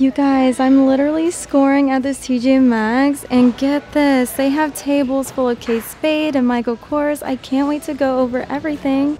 You guys, I'm literally scoring at this TJ Maxx, and get this, they have tables full of Kate Spade and Michael Kors. I can't wait to go over everything.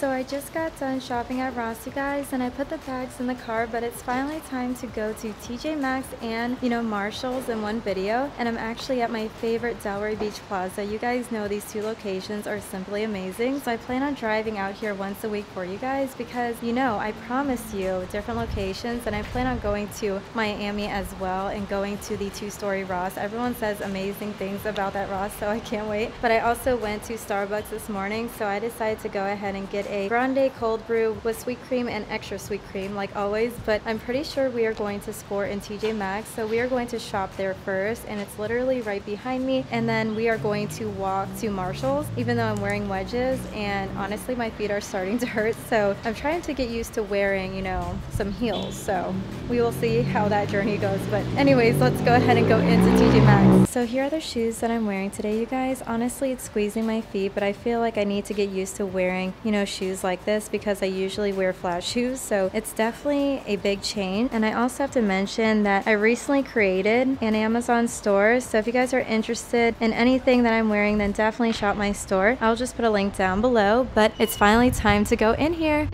So I just got done shopping at Ross, you guys, and I put the bags in the car, but it's finally time to go to TJ Maxx and, you know, Marshalls in one video. And I'm actually at my favorite Delray Beach Plaza. You guys know these two locations are simply amazing. So I plan on driving out here once a week for you guys because, you know, I promised you different locations, and I plan on going to Miami as well and going to the two-story Ross. Everyone says amazing things about that Ross, so I can't wait. But I also went to Starbucks this morning, so I decided to go ahead and get a grande cold brew with sweet cream and extra sweet cream like always, but I'm pretty sure we are going to score in TJ Maxx, so we are going to shop there first, and it's literally right behind me, and then we are going to walk to Marshalls even though I'm wearing wedges, and honestly my feet are starting to hurt, so I'm trying to get used to wearing, you know, some heels, so we will see how that journey goes. But anyways, let's go ahead and go into TJ Maxx. So here are the shoes that I'm wearing today, you guys. Honestly, it's squeezing my feet, but I feel like I need to get used to wearing, you know, shoes like this because I usually wear flat shoes, so it's definitely a big change. And I also have to mention that I recently created an Amazon store, so if you guys are interested in anything that I'm wearing, then definitely shop my store. I'll just put a link down below, but it's finally time to go in here.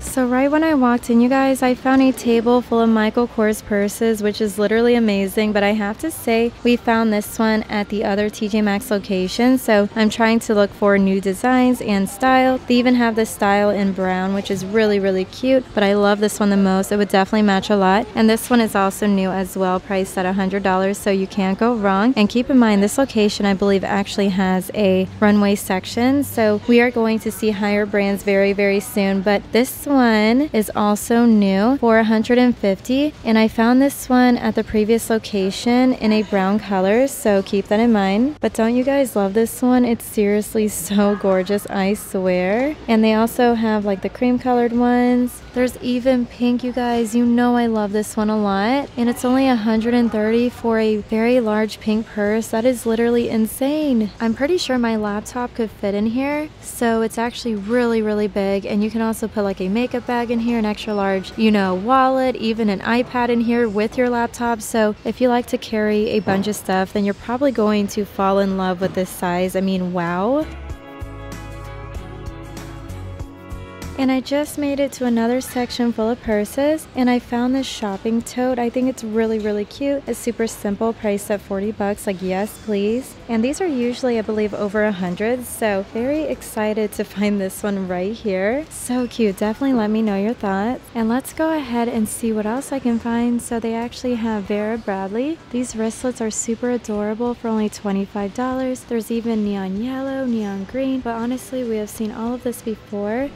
So right when I walked in, you guys, I found a table full of Michael Kors purses, which is literally amazing, but I have to say we found this one at the other TJ Maxx location, so I'm trying to look for new designs and style. They even have this style in brown, which is really, really cute, but I love this one the most. It would definitely match a lot, and this one is also new as well, priced at $100, so you can't go wrong. And keep in mind, this location, I believe, actually has a runway section, so we are going to see higher brands very, very soon, but this one is also new for $150, and I found this one at the previous location in a brown color, so keep that in mind. But don't you guys love this one? It's seriously so gorgeous, I swear. And they also have like the cream colored ones. There's even pink, you guys. You know I love this one a lot, and it's only $130 for a very large pink purse. That is literally insane. I'm pretty sure my laptop could fit in here, so it's actually really, really big. And you can also put like a makeup bag in here, an extra large, you know, wallet, even an iPad in here with your laptop. So if you like to carry a bunch of stuff, then you're probably going to fall in love with this size. I mean, wow. And I just made it to another section full of purses, and I found this shopping tote. I think it's really, really cute. It's super simple, priced at $40, like yes please. And these are usually, I believe, over $100, so very excited to find this one right here. So cute. Definitely let me know your thoughts, and let's go ahead and see what else I can find. So they actually have Vera Bradley. These wristlets are super adorable for only $25. There's even neon yellow, neon green, but honestly we have seen all of this before.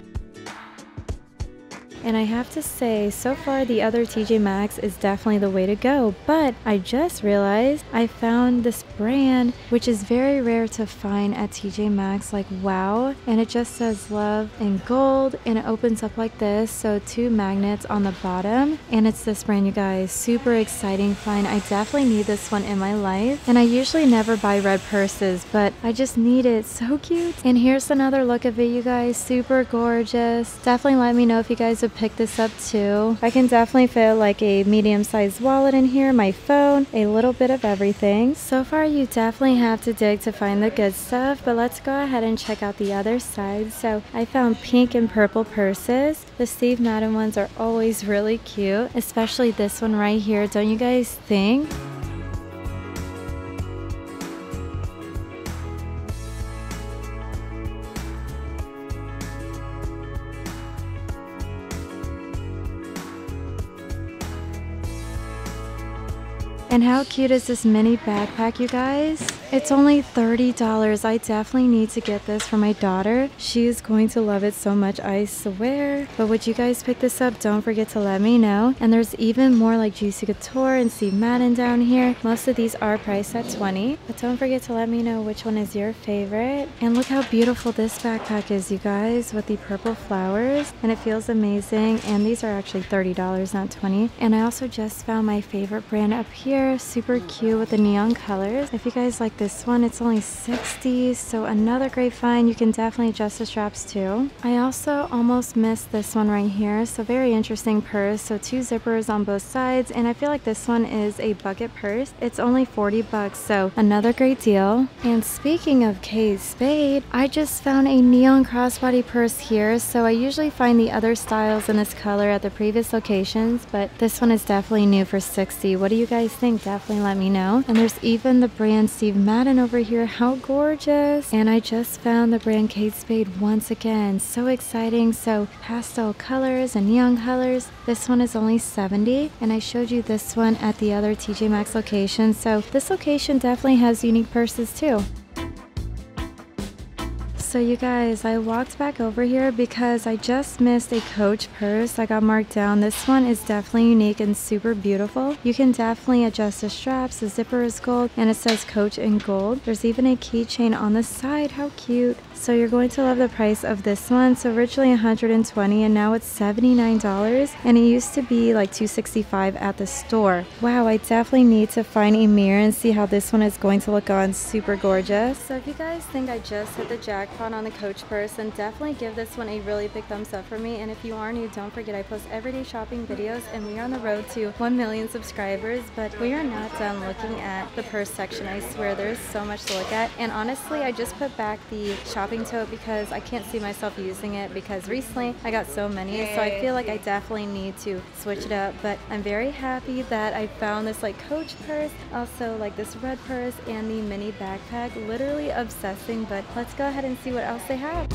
And I have to say, so far the other TJ Maxx is definitely the way to go, but I just realized I found this brand, which is very rare to find at TJ Maxx, like wow. And it just says love in gold, and it opens up like this, so two magnets on the bottom, and it's this brand, you guys. Super exciting find. I definitely need this one in my life, and I usually never buy red purses, but I just need it. So cute. And here's another look of it, you guys. Super gorgeous. Definitely let me know if you guys would picked this up too. I can definitely fit like a medium-sized wallet in here, my phone, a little bit of everything. So far, you definitely have to dig to find the good stuff, but let's go ahead and check out the other side. So I found pink and purple purses. The Steve Madden ones are always really cute, especially this one right here. Don't you guys think? And how cute is this mini backpack, you guys? It's only $30. I definitely need to get this for my daughter. She is going to love it so much, I swear. But would you guys pick this up? Don't forget to let me know. And there's even more like Juicy Couture and Steve Madden down here. Most of these are priced at $20. But don't forget to let me know which one is your favorite. And look how beautiful this backpack is, you guys, with the purple flowers. And it feels amazing. And these are actually $30, not $20. And I also just found my favorite brand up here. Super cute with the neon colors. If you guys like this one, it's only $60, so another great find. You can definitely adjust the straps too. I also almost missed this one right here, so very interesting purse. So two zippers on both sides, and I feel like this one is a bucket purse. It's only $40, so another great deal. And speaking of Kate Spade, I just found a neon crossbody purse here. So I usually find the other styles in this color at the previous locations, but this one is definitely new for $60. What do you guys think? Definitely let me know. And there's even the brand Steve Madden over here. How gorgeous. And I just found the brand Kate Spade once again. So exciting. So pastel colors and neon colors. This one is only $70, and I showed you this one at the other TJ Maxx location. So this location definitely has unique purses too. So you guys, I walked back over here because I just missed a Coach purse. I got marked down. This one is definitely unique and super beautiful. You can definitely adjust the straps. The zipper is gold and it says Coach in gold. There's even a keychain on the side. How cute. So you're going to love the price of this one. So originally $120 and now it's $79, and it used to be like $265 at the store. Wow, I definitely need to find a mirror and see how this one is going to look on. Super gorgeous. So if you guys think I just hit the jackpot on the Coach purse, and definitely give this one a really big thumbs up for me. And if you are new, don't forget I post everyday shopping videos, and we are on the road to 1 million subscribers, but we are not done looking at the purse section. I swear there's so much to look at. And honestly, I just put back the shopping tote because I can't see myself using it, because recently I got so many, so I feel like I definitely need to switch it up. But I'm very happy that I found this like Coach purse, also like this red purse and the mini backpack. Literally obsessing. But let's go ahead and see what else they have.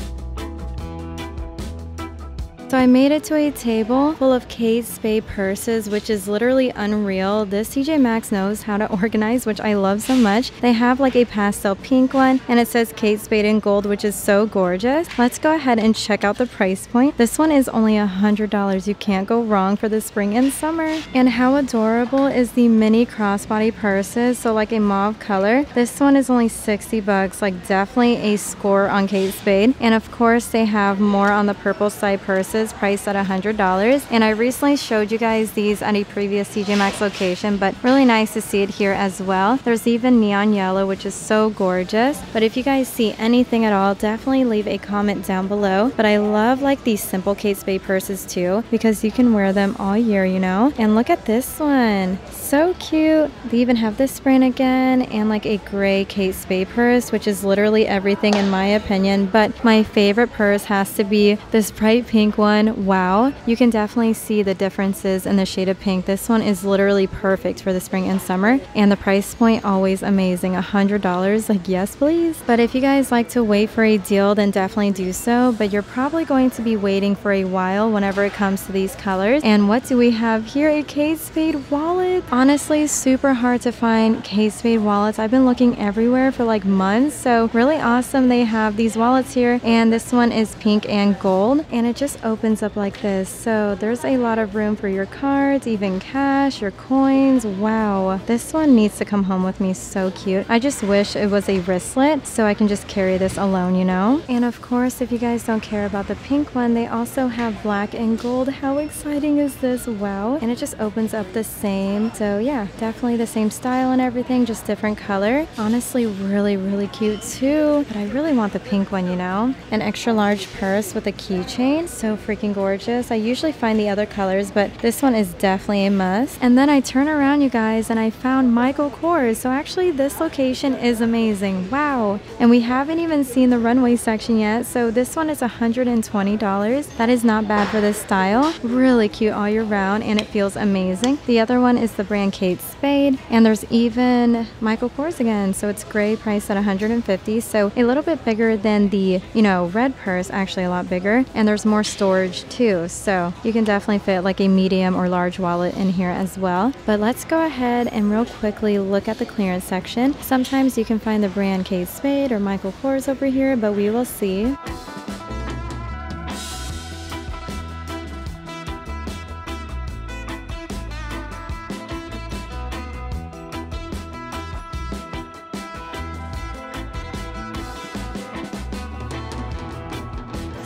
So I made it to a table full of Kate Spade purses, which is literally unreal. This TJ Maxx knows how to organize, which I love so much. They have like a pastel pink one, and it says Kate Spade in gold, which is so gorgeous. Let's go ahead and check out the price point. This one is only $100. You can't go wrong for the spring and summer. And how adorable is the mini crossbody purses, so like a mauve color. This one is only $60, like definitely a score on Kate Spade. And of course, they have more on the purple side purses, priced at $100. And I recently showed you guys these at a previous TJ Maxx location, but really nice to see it here as well. There's even neon yellow, which is so gorgeous. But if you guys see anything at all, definitely leave a comment down below. But I love like these simple Kate Spade purses too, because you can wear them all year, you know. And look at this one, so cute. They even have this brand again, and like a gray Kate Spade purse, which is literally everything in my opinion. But my favorite purse has to be this bright pink one. Wow, you can definitely see the differences in the shade of pink. This one is literally perfect for the spring and summer, and the price point always amazing. $100, like yes please. But if you guys like to wait for a deal, then definitely do so, but you're probably going to be waiting for a while whenever it comes to these colors. And what do we have here? A Kate Spade wallet. Honestly, super hard to find Kate Spade wallets. I've been looking everywhere for like months, so really awesome they have these wallets here. And this one is pink and gold, and it just opens up like this, so there's a lot of room for your cards, even cash, your coins. Wow, this one needs to come home with me. So cute. I just wish it was a wristlet so I can just carry this alone, you know. And of course, if you guys don't care about the pink one, they also have black and gold. How exciting is this? Wow. And it just opens up the same, so yeah, definitely the same style and everything, just different color. Honestly, really cute too, but I really want the pink one, you know. An extra large purse with a keychain. So freaking gorgeous. I usually find the other colors, but this one is definitely a must. And then I turn around, you guys, and I found Michael Kors. So actually this location is amazing. Wow. And we haven't even seen the runway section yet. So this one is $120. That is not bad for this style. Really cute all year round, and it feels amazing. The other one is the brand Kate Spade, and there's even Michael Kors again. So it's gray, priced at $150. So a little bit bigger than the, you know, red purse, actually a lot bigger. And there's more storage too. So you can definitely fit like a medium or large wallet in here as well. But let's go ahead and real quickly look at the clearance section. Sometimes you can find the brand Kate Spade or Michael Kors over here, but we will see.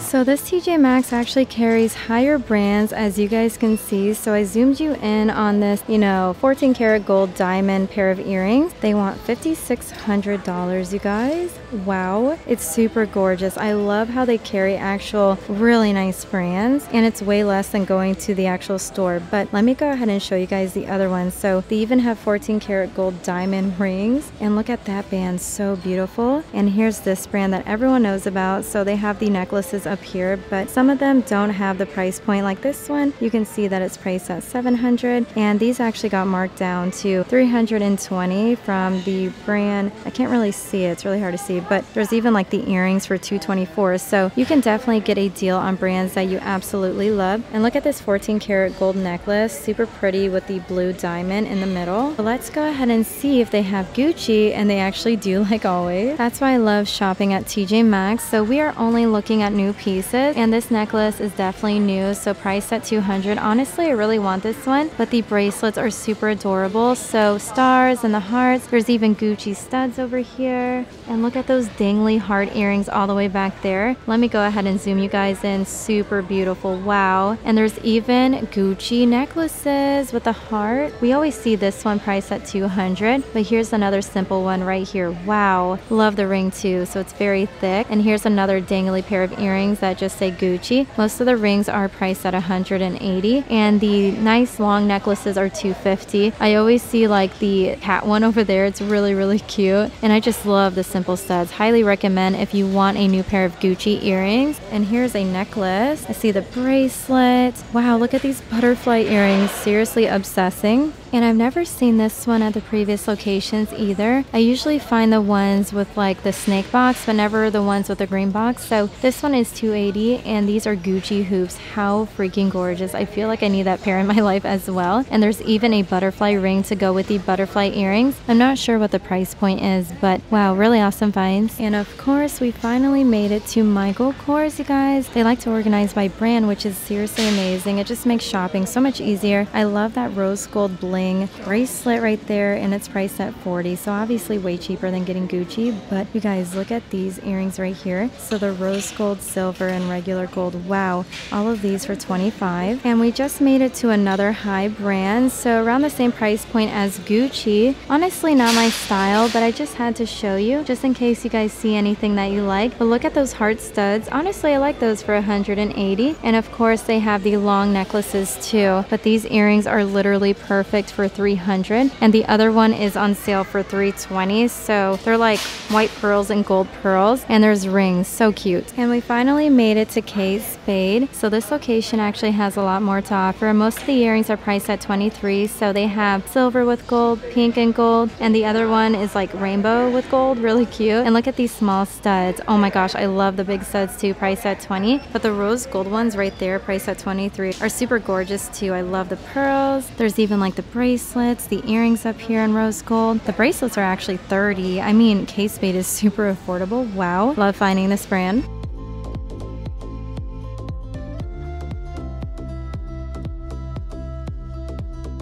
So this TJ Maxx actually carries higher brands, as you guys can see. So I zoomed you in on this, you know, 14 karat gold diamond pair of earrings. They want $5,600, you guys. Wow, it's super gorgeous. I love how they carry actual really nice brands, and it's way less than going to the actual store. But let me go ahead and show you guys the other ones. So they even have 14 karat gold diamond rings, and look at that band, so beautiful. And here's this brand that everyone knows about. So they have the necklaces up here, but some of them don't have the price point. Like this one, you can see that it's priced at $700, and these actually got marked down to $320 from the brand. I can't really see it, it's really hard to see, but there's even like the earrings for $224. So you can definitely get a deal on brands that you absolutely love. And look at this 14 karat gold necklace, super pretty with the blue diamond in the middle. But let's go ahead and see if they have Gucci, and they actually do, like always. That's why I love shopping at TJ Maxx. So we are only looking at new pieces, and this necklace is definitely new, so priced at $200. Honestly, I really want this one, but the bracelets are super adorable. So stars and the hearts, there's even Gucci studs over here, and look at those dangly heart earrings all the way back there. Let me go ahead and zoom you guys in. Super beautiful. Wow. And there's even Gucci necklaces with a heart. We always see this one priced at $200, but here's another simple one right here. Wow, love the ring too. So it's very thick, and here's another dangly pair of earrings that just say Gucci. Most of the rings are priced at $180, and the nice long necklaces are $250. I always see like the cat one over there. It's really, really cute, and I just love the simple studs. Highly recommend if you want a new pair of Gucci earrings. And here's a necklace. I see the bracelet. Wow, look at these butterfly earrings. Seriously obsessing. And I've never seen this one at the previous locations either. I usually find the ones with like the snake box, but never the ones with the green box. So this one is $280, and these are Gucci hoops. How freaking gorgeous. I feel like I need that pair in my life as well. And there's even a butterfly ring to go with the butterfly earrings. I'm not sure what the price point is, but wow, really awesome finds. And of course, we finally made it to Michael Kors, you guys. They like to organize by brand, which is seriously amazing. It just makes shopping so much easier. I love that rose gold bling bracelet right there, and it's priced at $40, so obviously way cheaper than getting Gucci. But you guys, look at these earrings right here. So the rose gold, silver, and regular gold. Wow, all of these for $25. And we just made it to another high brand, so around the same price point as Gucci. Honestly, not my style, but I just had to show you just in case you guys see anything that you like. But look at those heart studs. Honestly, I like those for $180. And of course, they have the long necklaces too, but these earrings are literally perfect for $300, and the other one is on sale for $320. So they're like white pearls and gold pearls, and there's rings. So cute. And we finally made it to Kate Spade. So this location actually has a lot more to offer. Most of the earrings are priced at $23, so they have silver with gold, pink and gold, and the other one is like rainbow with gold. Really cute. And look at these small studs. Oh my gosh, I love the big studs too, priced at $20, but the rose gold ones right there, priced at $23, are super gorgeous too. I love the pearls. There's even like the bracelets, the earrings up here in rose gold. The bracelets are actually $30. I mean, Kate Spade is super affordable. Wow, love finding this brand.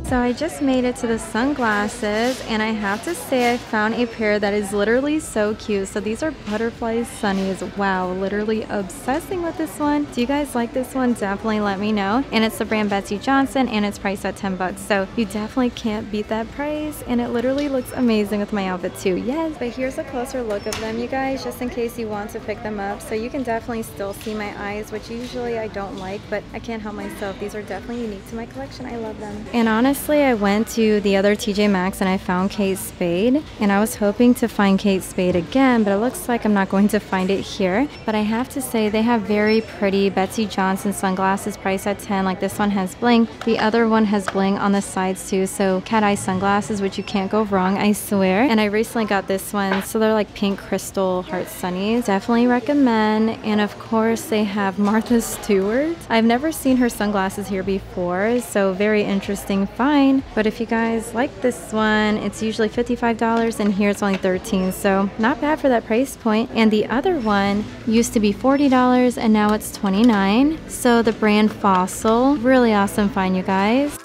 So I just made it to the sunglasses, and I have to say I found a pair that is literally so cute. So these are Butterfly Sunnies. Wow, literally obsessing with this one. Do you guys like this one? Definitely let me know. And it's the brand Betsy Johnson, and it's priced at 10 bucks. So you definitely can't beat that price, and it literally looks amazing with my outfit too. Yes, but here's a closer look of them, you guys, just in case you want to pick them up. So you can definitely still see my eyes, which usually I don't like, but I can't help myself. These are definitely unique to my collection. I love them. And honestly, I went to the other TJ Maxx and I found Kate Spade, and I was hoping to find Kate Spade again, but it looks like I'm not going to find it here. But I have to say they have very pretty Betsy Johnson sunglasses priced at 10. Like this one has bling, the other one has bling on the sides too, so cat eye sunglasses, which you can't go wrong, I swear. And I recently got this one, so they're like pink crystal heart sunnies. Definitely recommend. And of course they have Martha Stewart. I've never seen her sunglasses here before, so very interesting fine. But if you guys like this one, it's usually $55 and here it's only $13, so not bad for that price point. And the other one used to be $40 and now it's $29. So the brand Fossil, really awesome find, you guys.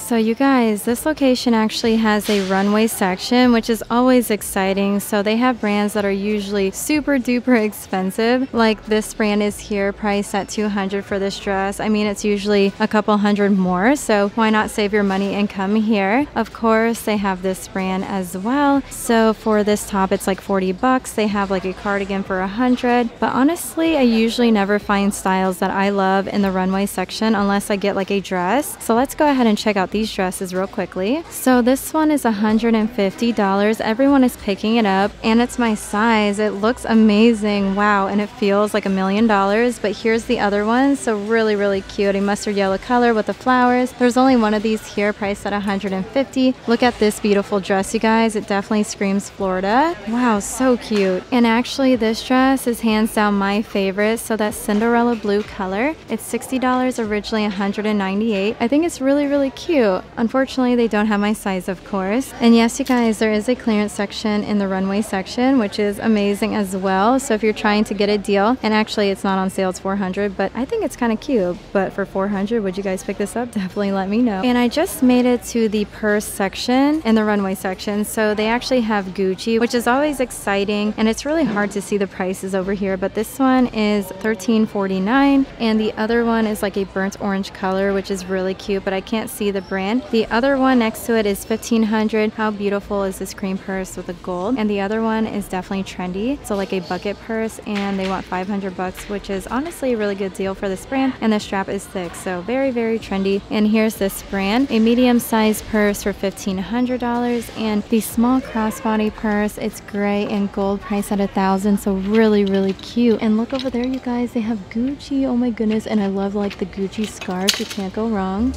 So you guys, this location actually has a runway section, which is always exciting. So they have brands that are usually super duper expensive. Like this brand is here priced at $200 for this dress. I mean, it's usually a couple hundred more. So why not save your money and come here? Of course, they have this brand as well. So for this top, it's like 40 bucks. They have like a cardigan for 100. But honestly, I usually never find styles that I love in the runway section unless I get like a dress. So let's go ahead and check out these dresses real quickly. So this one is $150. Everyone is picking it up, and it's my size. It looks amazing. Wow, and it feels like $1,000,000. But here's the other one, so really cute, a mustard yellow color with the flowers. There's only one of these here priced at $150. Look at this beautiful dress, you guys. It definitely screams Florida. Wow, so cute. And actually this dress is hands down my favorite, so that Cinderella blue color. It's $60, originally $198. I think it's really cute. Unfortunately, they don't have my size, of course. And yes, you guys, there is a clearance section in the runway section, which is amazing as well. So if you're trying to get a deal, and actually it's not on sale, it's $400, but I think it's kind of cute. But for $400, would you guys pick this up? Definitely let me know. And I just made it to the purse section in the runway section. So they actually have Gucci, which is always exciting, and it's really hard to see the prices over here. But this one is $13.49, and the other one is like a burnt orange color, which is really cute, but I can't see the brand. The other one next to it is $1,500. How beautiful is this cream purse with the gold? And the other one is definitely trendy, so like a bucket purse, and they want 500 bucks, which is honestly a really good deal for this brand. And the strap is thick, so very trendy. And here's this brand, a medium-sized purse for $1,500, and the small crossbody purse, it's gray and gold, priced at $1,000, so really cute. And look over there, you guys, they have Gucci. Oh my goodness. And I love like the Gucci scarf. You can't go wrong.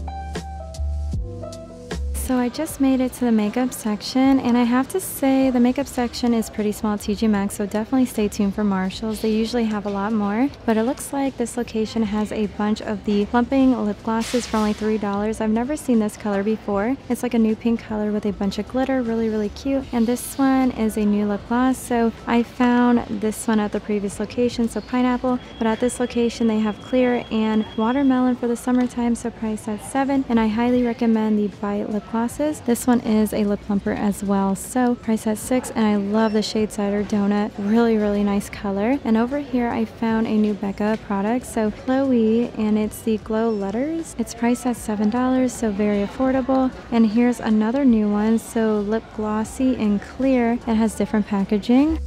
So I just made it to the makeup section, and I have to say the makeup section is pretty small at TJ Maxx, so definitely stay tuned for Marshalls. They usually have a lot more, but it looks like this location has a bunch of the plumping lip glosses for only $3. I've never seen this color before. It's like a new pink color with a bunch of glitter, really cute. And this one is a new lip gloss, so I found this one at the previous location, so pineapple. But at this location they have clear and watermelon for the summertime, so priced at $7. And I highly recommend the Bite lip gloss. This one is a lip plumper as well, so price at $6. And I love the shade Cider Donut, really nice color. And over here I found a new Becca product, so Chloe, and it's the glow letters. It's priced at $7, so very affordable. And here's another new one, so lip glossy and clear. It has different packaging.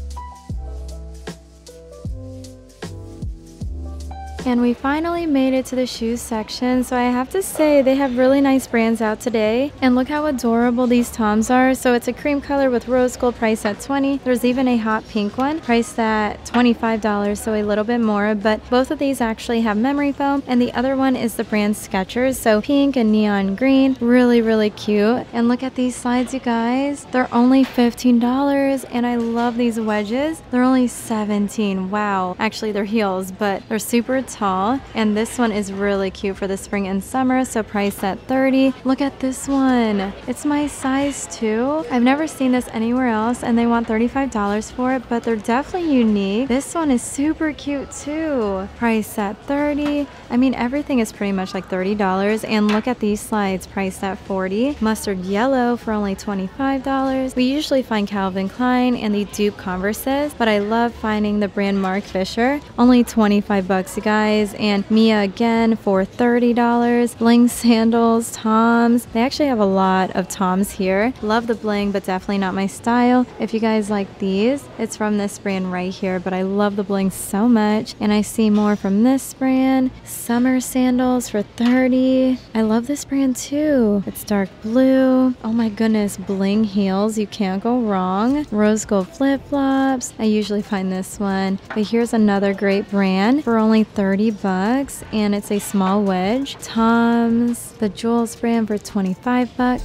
And we finally made it to the shoes section. So I have to say they have really nice brands out today. And look how adorable these Toms are. So it's a cream color with rose gold, priced at $20. There's even a hot pink one priced at $25, so a little bit more. But both of these actually have memory foam. And the other one is the brand Skechers, so pink and neon green. Really cute. And look at these slides, you guys. They're only $15. And I love these wedges. They're only $17. Wow. Actually, they're heels, but they're super $20 haul, and this one is really cute for the spring and summer, so priced at $30. Look at this one. It's my size too. I've never seen this anywhere else, and they want $35 for it, but they're definitely unique. This one is super cute too. Priced at $30. I mean, everything is pretty much like $30, and look at these slides, priced at $40. Mustard yellow for only $25. We usually find Calvin Klein and the dupe Converses, but I love finding the brand Mark Fisher. Only $25 you guys, and Mia again for $30. Bling sandals, Toms. They actually have a lot of Toms here. Love the bling, but definitely not my style. If you guys like these, it's from this brand right here, but I love the bling so much, and I see more from this brand. Summer sandals for $30. I love this brand too. It's dark blue. Oh my goodness, bling heels. You can't go wrong. Rose gold flip-flops. I usually find this one, but here's another great brand for only $30, and it's a small wedge. Toms, the Jewels brand, for $25.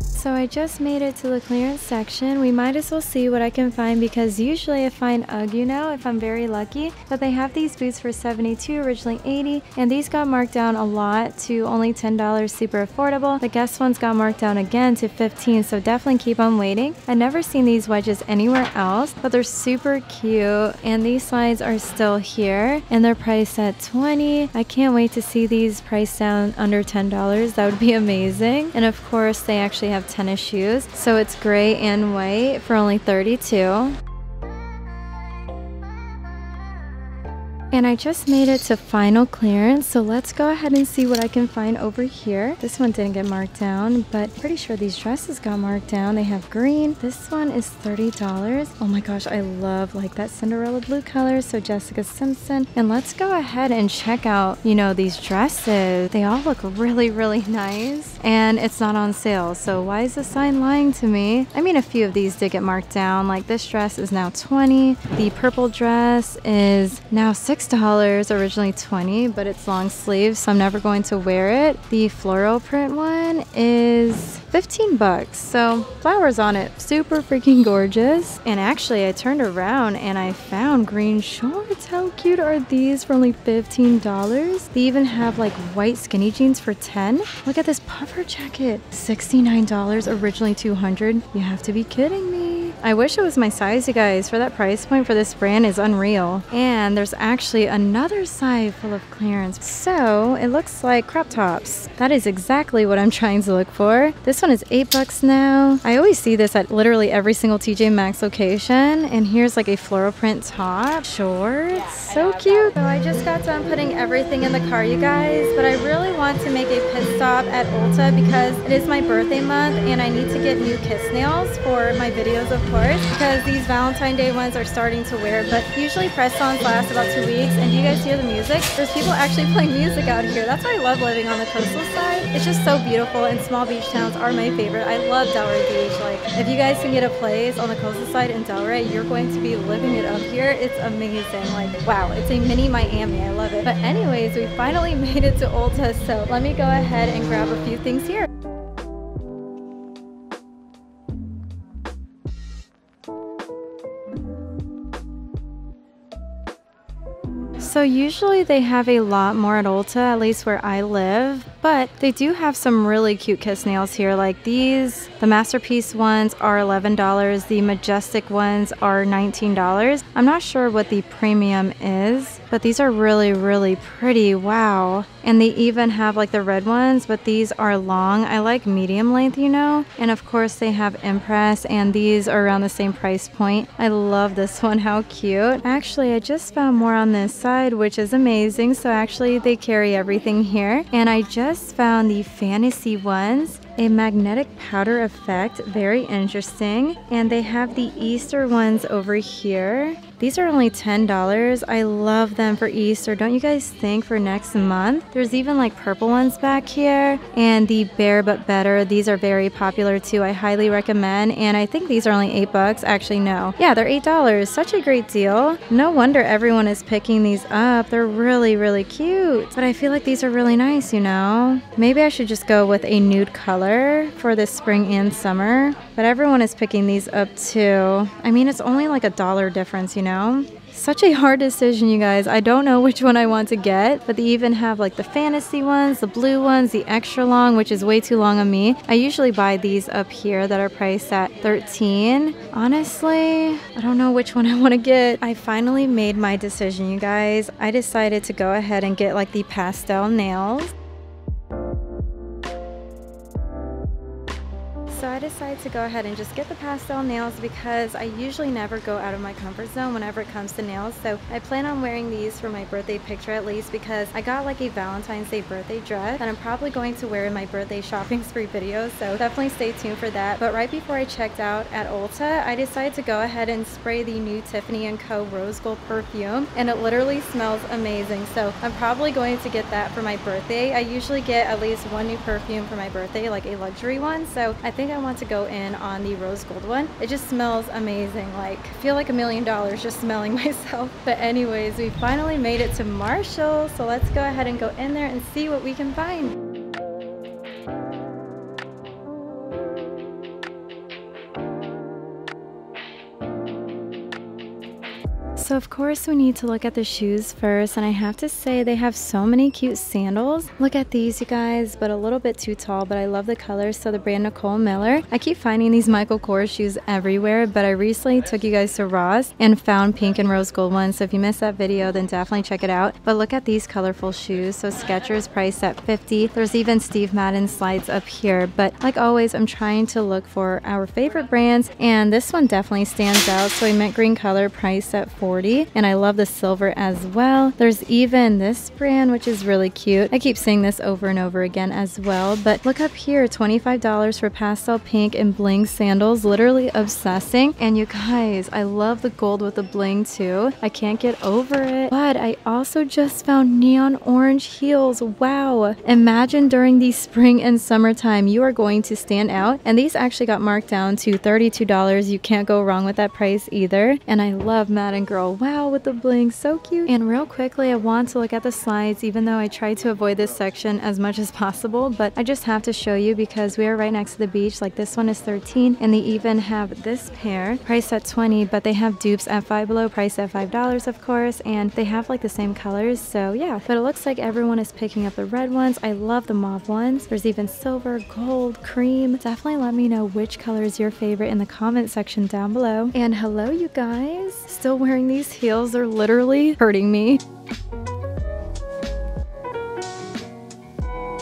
So I just made it to the clearance section. We might as well see what I can find, because usually I find UGG, you know, if I'm very lucky. But they have these boots for $72, originally $80, and these got marked down a lot to only $10, super affordable. The Guess ones got marked down again to $15, so definitely keep on waiting. I've never seen these wedges anywhere else, but they're super cute, and these slides are still here, and they're priced at $20. I can't wait to see these priced down under $10. That would be amazing. And of course, they actually have tennis shoes, so it's gray and white for only $32. And I just made it to final clearance, so let's go ahead and see what I can find over here. This one didn't get marked down, but pretty sure these dresses got marked down. They have green. This one is $30. Oh my gosh, I love like that Cinderella blue color, so Jessica Simpson. And let's go ahead and check out, you know, these dresses. They all look really, really nice, and it's not on sale, so why is the sign lying to me? I mean, a few of these did get marked down, like this dress is now $20. The purple dress is now $6, originally $20, but it's long sleeves, so I'm never going to wear it. The floral print one is $15, so flowers on it, super freaking gorgeous. And actually I turned around and I found green shorts. How cute are these for only $15? They even have like white skinny jeans for $10. Look at this puffer jacket, $69, originally $200. You have to be kidding me. I wish it was my size, you guys. For that price point for this brand is unreal. And there's actually another side full of clearance. So it looks like crop tops. That is exactly what I'm trying to look for. This one is $8 now. I always see this at literally every single TJ Maxx location. And here's like a floral print top. Shorts. Yeah, so cute. So I just got done putting everything in the car, you guys. But I really want to make a pit stop at Ulta because it is my birthday month and I need to get new Kiss nails for my videos, of course, because these Valentine's Day ones are starting to wear, but usually press-ons last about 2 weeks. And do you guys hear the music? There's people actually playing music out here. That's why I love living on the coastal side. It's just so beautiful, and small beach towns are my favorite. I love Delray Beach. Like, if you guys can get a place on the coastal side in Delray, you're going to be living it up here. It's amazing. Like, wow, it's a mini Miami. I love it. But anyways, we finally made it to Ulta, so let me go ahead and grab a few things here. So usually they have a lot more at Ulta, at least where I live, but they do have some really cute Kiss nails here, like these. The Masterpiece ones are $11, the Majestic ones are $19. I'm not sure what the premium is, but these are really, really pretty. Wow. And they even have like the red ones, but these are long. I like medium length, you know. And of course they have Impress, and these are around the same price point. I love this one. How cute. Actually, I just found more on this side, which is amazing. So actually they carry everything here. And I just found the Fantasy ones, a magnetic powder effect, very interesting. And they have the Easter ones over here. These are only $10. I love them for Easter, don't you guys think, for next month? There's even like purple ones back here, and the Bare But Better. These are very popular too. I highly recommend, and I think these are only $8. Actually, no. Yeah, they're $8. Such a great deal. No wonder everyone is picking these up. They're really, really cute. But I feel like these are really nice, you know? Maybe I should just go with a nude color for this spring and summer. But everyone is picking these up too. I mean, it's only like a dollar difference, you know? know? Such a hard decision, you guys. I don't know which one I want to get, but they even have like the fantasy ones, the blue ones, the extra long, which is way too long on me. I usually buy these up here that are priced at $13. Honestly, I don't know which one I want to get. I finally made my decision, you guys. I decided to go ahead and get like the pastel nails. So I decided to go ahead and just get the pastel nails because I usually never go out of my comfort zone whenever it comes to nails. So I plan on wearing these for my birthday picture at least because I got like a Valentine's Day birthday dress that I'm probably going to wear in my birthday shopping spree video. So definitely stay tuned for that. But right before I checked out at Ulta, I decided to go ahead and spray the new Tiffany & Co. Rose Gold perfume. And it literally smells amazing. So I'm probably going to get that for my birthday. I usually get at least one new perfume for my birthday, like a luxury one. So I think I want to go in on the rose gold one. It just smells amazing. Like, I feel like $1 million just smelling myself. But anyways, we finally made it to Marshalls, so let's go ahead and go in there and see what we can find. So of course we need to look at the shoes first, and I have to say they have so many cute sandals. Look at these, you guys, but a little bit too tall, but I love the colors. So the brand Nicole Miller. I keep finding these Michael Kors shoes everywhere, but I recently took you guys to Ross and found pink and rose gold ones. So if you missed that video, then definitely check it out. But look at these colorful shoes. So Skechers priced at $50. There's even Steve Madden slides up here. But like always, I'm trying to look for our favorite brands, and this one definitely stands out. So a mint green color priced at $40. And I love the silver as well. There's even this brand, which is really cute. I keep seeing this over and over again as well, but look up here, $25 for pastel pink and bling sandals, literally obsessing. And you guys, I love the gold with the bling too. I can't get over it. But I also just found neon orange heels. Wow. Imagine during the spring and summertime, you are going to stand out. And these actually got marked down to $32. You can't go wrong with that price either. And I love Madden Girl. Wow, with the bling, so cute. And real quickly, I want to look at the slides, even though I try to avoid this section as much as possible, but I just have to show you because we are right next to the beach. Like, this one is $13, and they even have this pair priced at $20, but they have dupes at Five Below priced at $5, of course, and they have like the same colors. So yeah, but it looks like everyone is picking up the red ones. I love the mauve ones. There's even silver, gold, cream. Definitely let me know which color is your favorite in the comment section down below. And hello, you guys. Still wearing these heels are literally hurting me.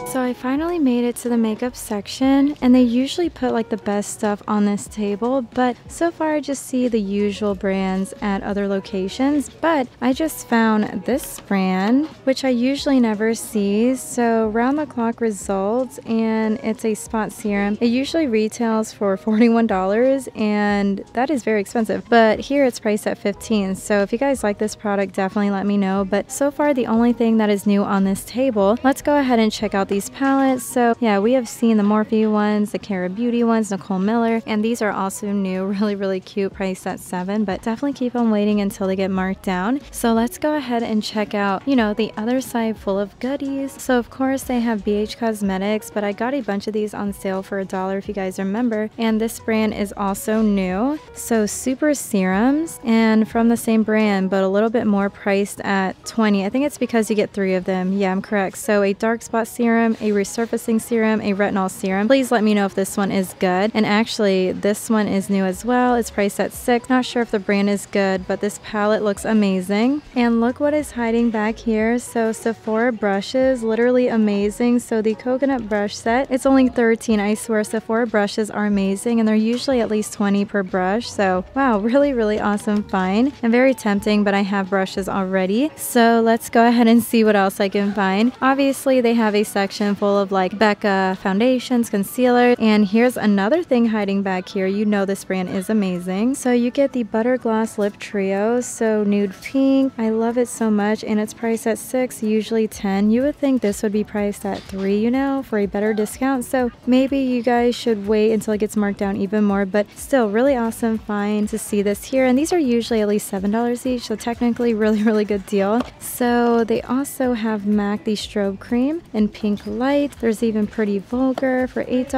So I finally made it to the makeup section, and they usually put like the best stuff on this table, but so far I just see the usual brands at other locations. But I just found this brand, which I usually never see. So Round the Clock Results, and it's a spot serum. It usually retails for $41, and that is very expensive, but here it's priced at $15. So if you guys like this product, definitely let me know. But so far the only thing that is new on this table. Let's go ahead and check out these palettes. So yeah, we have seen the Morphe ones, the Cara Beauty ones, Nicole Miller, and these are also new, really cute, priced at $7, but definitely keep on waiting until they get marked down. So let's go ahead and check out, you know, the other side full of goodies. So of course they have BH Cosmetics, but I got a bunch of these on sale for $1 if you guys remember, and this brand is also new. So Super Serums, and from the same brand, but a little bit more, priced at $20. I think it's because you get 3 of them. Yeah, I'm correct. So a dark spot serum, a resurfacing serum, a retinol serum. Please let me know if this one is good. And actually this one is new as well. It's priced at $6. Not sure if the brand is good, but this palette looks amazing. And look what is hiding back here. So Sephora brushes, literally amazing. So the coconut brush set, it's only $13. I swear Sephora brushes are amazing, and they're usually at least $20 per brush. So wow, really awesome find and very tempting, but I have brushes already. So let's go ahead and see what else I can find. Obviously they have a section full of like Becca foundations, concealer, and here's another thing hiding back here. You know this brand is amazing. So you get the Butter Gloss Lip Trio, so nude pink. I love it so much, and it's priced at $6, usually $10. You would think this would be priced at $3, you know, for a better discount. So maybe you guys should wait until it gets marked down even more, but still really awesome find to see this here. And these are usually at least $7 each, so technically really good deal. So they also have MAC the strobe cream in pink light. lights. There's even Pretty Vulgar for $8,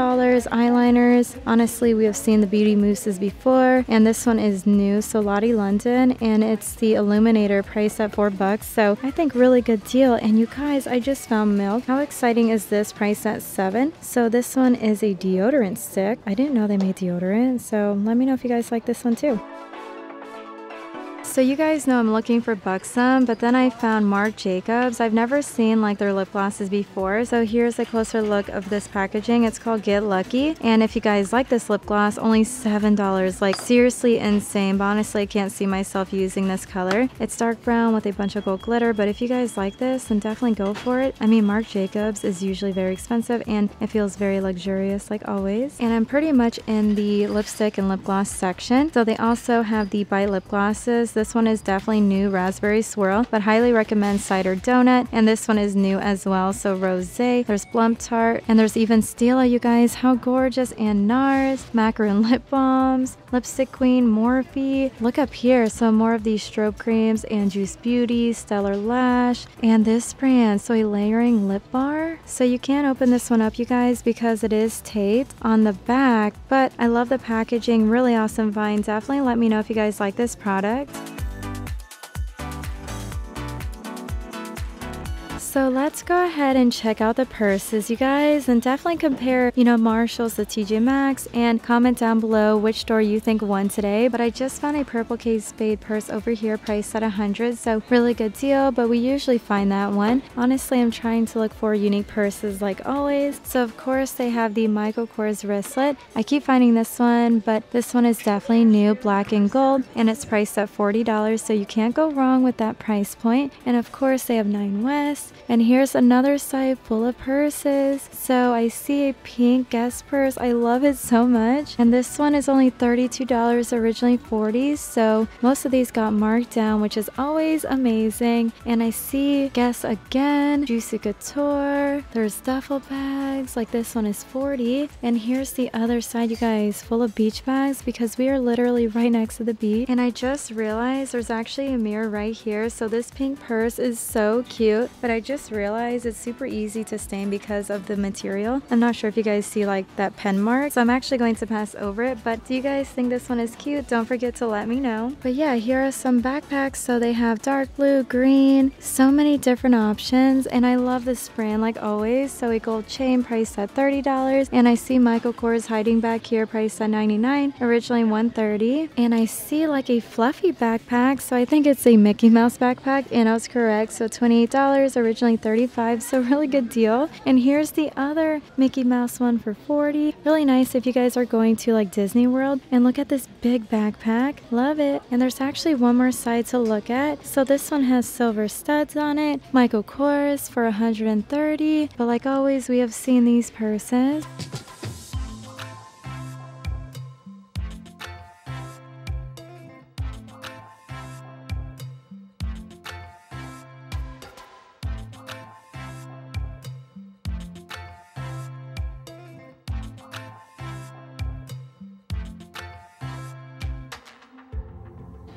eyeliners. Honestly, we have seen the Beauty Mousses before, and this one is new, so Lottie London, and it's the Illuminator priced at $4, so I think really good deal. And you guys, I just found Milk. How exciting is this, priced at $7? So this one is a deodorant stick. I didn't know they made deodorant, so let me know if you guys like this one too. So you guys know I'm looking for Buxom, but then I found Marc Jacobs. I've never seen like their lip glosses before, so here's a closer look of this packaging. It's called Get Lucky, and if you guys like this lip gloss, only $7. Like, seriously insane, but honestly I can't see myself using this color. It's dark brown with a bunch of gold glitter, but if you guys like this, then definitely go for it. I mean, Marc Jacobs is usually very expensive, and it feels very luxurious like always. And I'm pretty much in the lipstick and lip gloss section. So they also have the Bite lip glosses. This one is definitely new, Raspberry Swirl, but highly recommend Cider Donut, and this one is new as well, so Rosé. There's Plum Tart, and there's even Stila, you guys, how gorgeous. And NARS, Macaron lip balms, Lipstick Queen, Morphe. Look up here, so more of these strobe creams, and Juice Beauty, Stellar Lash, and this brand, so a layering lip bar. So you can't open this one up, you guys, because it is taped on the back, but I love the packaging, really awesome find. Definitely let me know if you guys like this product. So let's go ahead and check out the purses, you guys, and definitely compare, you know, Marshalls to TJ Maxx, and comment down below which store you think won today. But I just found a purple Kate Spade purse over here priced at $100, so really good deal, but we usually find that one. Honestly, I'm trying to look for unique purses like always. So of course they have the Michael Kors wristlet. I keep finding this one, but this one is definitely new, black and gold, and it's priced at $40, so you can't go wrong with that price point. And of course they have Nine West. And here's another side full of purses. So I see a pink Guess purse. I love it so much. And this one is only $32, originally $40. So most of these got marked down, which is always amazing. And I see Guess again, Juicy Couture. There's duffel bags. Like, this one is $40. And here's the other side, you guys, full of beach bags, because we are literally right next to the beach. And I just realized there's actually a mirror right here. So this pink purse is so cute, but I just realized it's super easy to stain because of the material. I'm not sure if you guys see like that pen mark, so I'm actually going to pass over it. But do you guys think this one is cute? Don't forget to let me know. But yeah, here are some backpacks. So they have dark blue, green, so many different options, and I love this brand like always. So a gold chain priced at $30, and I see Michael Kors hiding back here priced at $99, originally $130. And I see like a fluffy backpack, so I think it's a Mickey Mouse backpack, and I was correct, so $28, originally $35, so really good deal. And here's the other Mickey Mouse one for $40. Really nice if you guys are going to like Disney World. And look at this big backpack, love it. And there's actually one more side to look at. So this one has silver studs on it, Michael Kors for $130, but like always we have seen these purses.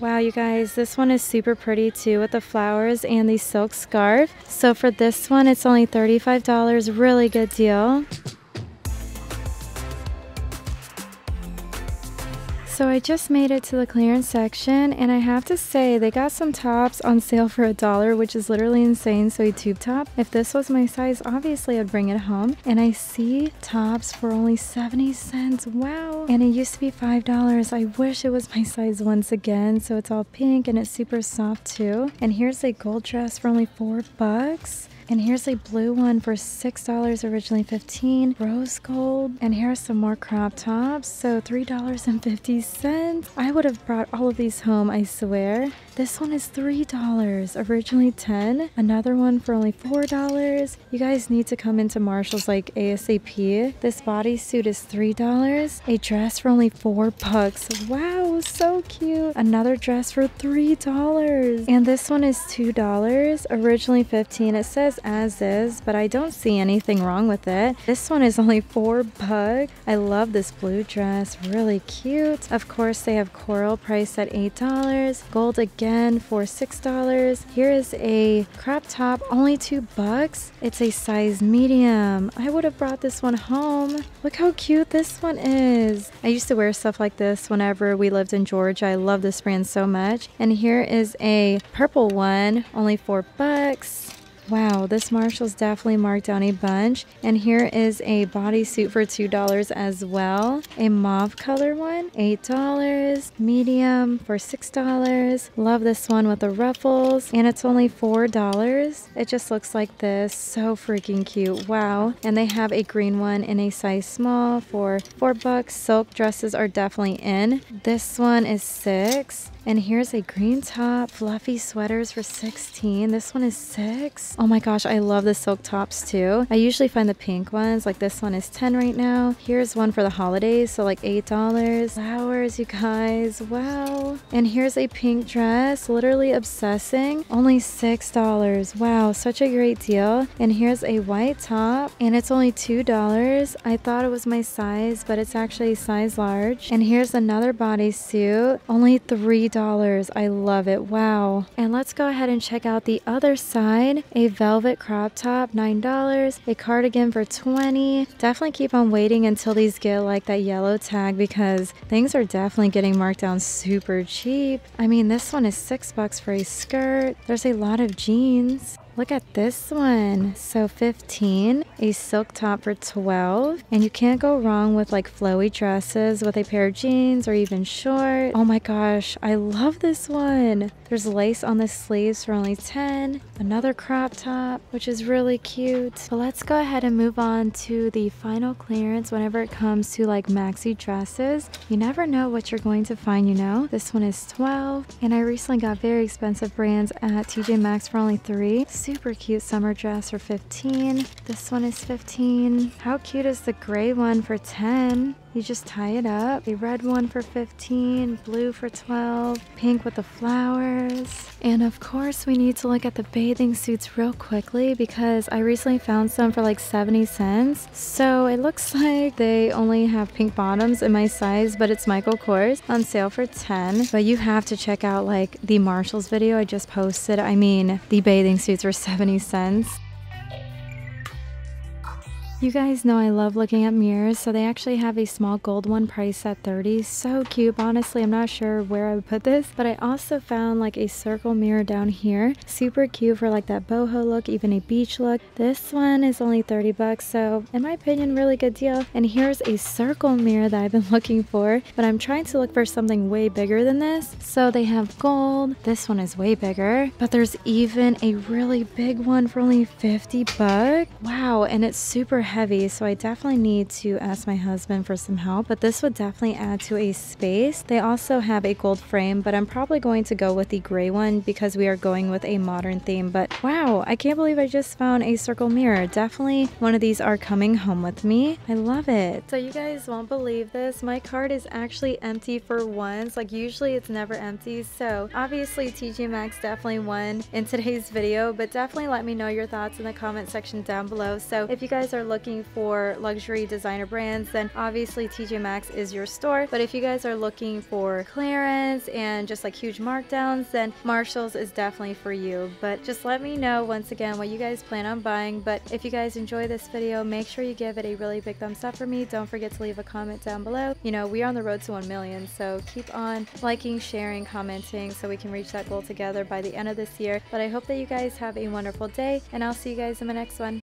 Wow, you guys, this one is super pretty too, with the flowers and the silk scarf. So for this one, it's only $35, really good deal. So I just made it to the clearance section, and I have to say they got some tops on sale for $1, which is literally insane. So a tube top, if this was my size, obviously I'd bring it home. And I see tops for only 70 cents. Wow. And it used to be $5. I wish it was my size once again. So it's all pink, and it's super soft too. And here's a gold dress for only $4. And here's a blue one for $6, originally $15, rose gold. And here are some more crop tops, so $3.50. I would have brought all of these home, I swear. This one is $3, originally $10. Another one for only $4. You guys need to come into Marshalls like ASAP. This bodysuit is $3. A dress for only $4. Wow, so cute. Another dress for $3. And this one is $2, originally $15. It says as is, but I don't see anything wrong with it. This one is only $4. I love this blue dress, really cute. Of course they have coral priced at $8, gold again again for $6. Here is a crop top, only $2. It's a size medium. I would have brought this one home. Look how cute this one is. I used to wear stuff like this whenever we lived in Georgia. I love this brand so much. And here is a purple one, only $4. Wow, this Marshalls definitely marked down a bunch. And here is a bodysuit for $2 as well. A mauve color one, $8. Medium for $6. Love this one with the ruffles. And it's only $4. It just looks like this. So freaking cute. Wow. And they have a green one in a size small for $4. Silk dresses are definitely in. This one is $6. And here's a green top, fluffy sweaters for $16. This one is $6. Oh my gosh, I love the silk tops too. I usually find the pink ones, like this one is $10 right now. Here's one for the holidays, so like $8. Flowers, you guys, wow. And here's a pink dress, literally obsessing, only $6. Wow, such a great deal. And here's a white top, and it's only $2. I thought it was my size, but it's actually a size large. And here's another bodysuit, only $3. I love it. Wow. And let's go ahead and check out the other side. A velvet crop top, $9. A cardigan for $20. Definitely keep on waiting until these get like that yellow tag, because things are definitely getting marked down super cheap. I mean, this one is $6 for a skirt. There's a lot of jeans. Look at this one, so $15, a silk top for $12, and you can't go wrong with like flowy dresses with a pair of jeans or even shorts. Oh my gosh, I love this one. There's lace on the sleeves for only $10, another crop top, which is really cute. But let's go ahead and move on to the final clearance whenever it comes to like maxi dresses. You never know what you're going to find, you know. This one is $12, and I recently got very expensive brands at TJ Maxx for only $3. Super cute summer dress for $15. This one is $15. How cute is the gray one for $10? You just tie it up. A red one for $15, blue for $12, pink with the flowers. And of course we need to look at the bathing suits real quickly, because I recently found some for like 70 cents. So it looks like they only have pink bottoms in my size, but it's Michael Kors on sale for $10. But you have to check out like the Marshalls video I just posted. I mean, the bathing suits were 70 cents. You guys know I love looking at mirrors, so they actually have a small gold one priced at $30. So cute. Honestly, I'm not sure where I would put this, but I also found like a circle mirror down here. Super cute for like that boho look, even a beach look. This one is only $30, so in my opinion, really good deal. And here's a circle mirror that I've been looking for, but I'm trying to look for something way bigger than this. So they have gold. This one is way bigger, but there's even a really big one for only $50. Wow, and it's super heavy, so I definitely need to ask my husband for some help, but this would definitely add to a space. They also have a gold frame, but I'm probably going to go with the gray one because we are going with a modern theme. But wow, I can't believe I just found a circle mirror. Definitely one of these are coming home with me. I love it. So you guys won't believe this, my cart is actually empty for once. Like usually it's never empty, so obviously TJ Maxx definitely won in today's video. But definitely let me know your thoughts in the comment section down below. So if you guys are looking for luxury designer brands, then obviously TJ Maxx is your store. But if you guys are looking for clearance and just like huge markdowns, then Marshalls is definitely for you. But just let me know once again what you guys plan on buying. But if you guys enjoy this video, make sure you give it a really big thumbs up for me. Don't forget to leave a comment down below. You know, we are on the road to 1 million, so keep on liking, sharing, commenting, so we can reach that goal together by the end of this year. But I hope that you guys have a wonderful day, and I'll see you guys in my next one.